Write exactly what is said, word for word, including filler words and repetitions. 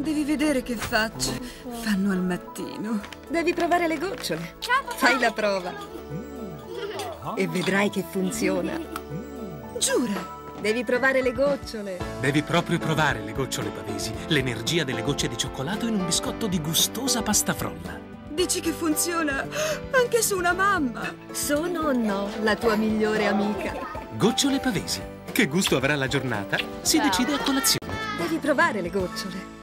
Devi vedere che facce fanno al mattino. Devi provare le gocciole. Fai la prova. E vedrai che funziona. Giura! Devi provare le gocciole. Devi proprio provare le gocciole Pavesi. L'energia delle gocce di cioccolato in un biscotto di gustosa pasta frolla. Dici che funziona anche su una mamma? Sono o no la tua migliore amica? Gocciole Pavesi. Che gusto avrà la giornata? Si decide a colazione. Devi provare le gocciole.